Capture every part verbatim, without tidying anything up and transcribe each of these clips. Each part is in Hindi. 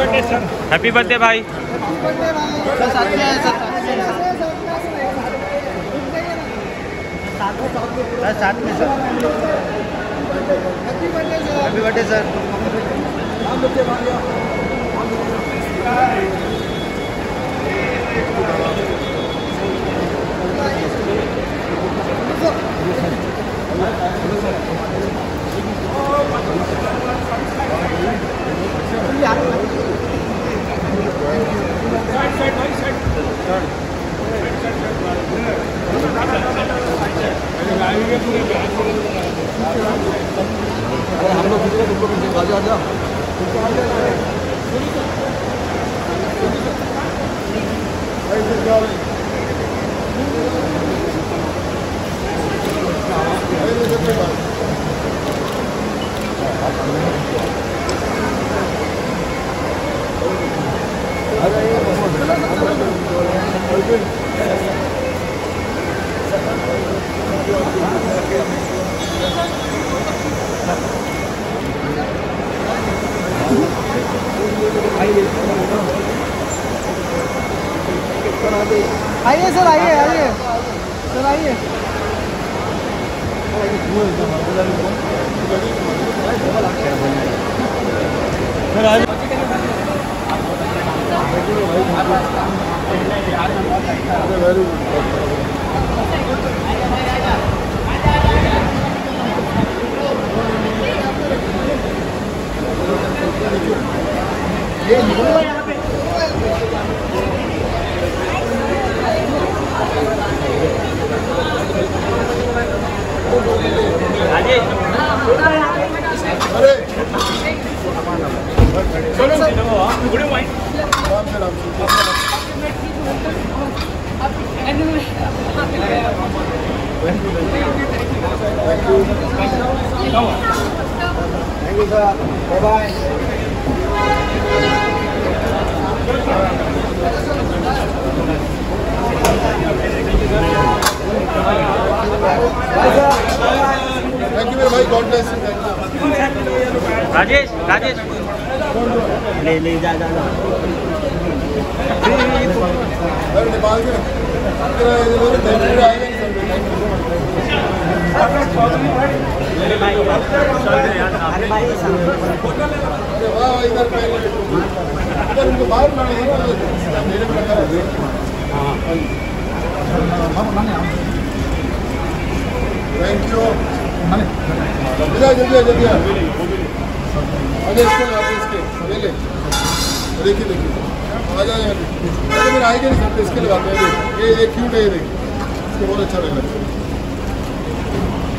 Birthday sir. हैप्पी बर्थडे भाई। साथ में सर। Happy birthday sir. आइए सर, आइए आइए सर, आइए। ये राजेश राजेश ले ले जा जा थैंक यू जल्दी जल्दी अरे इसके इसके ले ले देखिए देखिए आ जाए अरे मेरा आएगा नहीं सर इसके लगाते हैं ये ये क्यूट है ये देखिए इसको बहुत अच्छा लगेगा।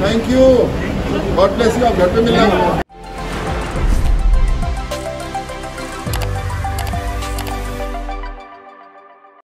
Thank you, God bless you. आप घर पे मिलना।